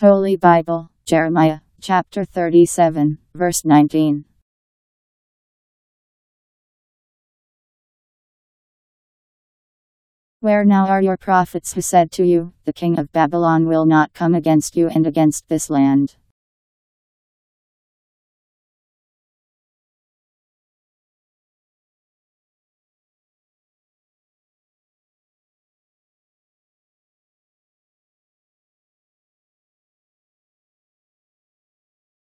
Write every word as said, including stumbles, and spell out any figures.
Holy Bible, Jeremiah, chapter thirty-seven, verse nineteen. Where now are your prophets who said to you, the king of Babylon will not come against you and against this land?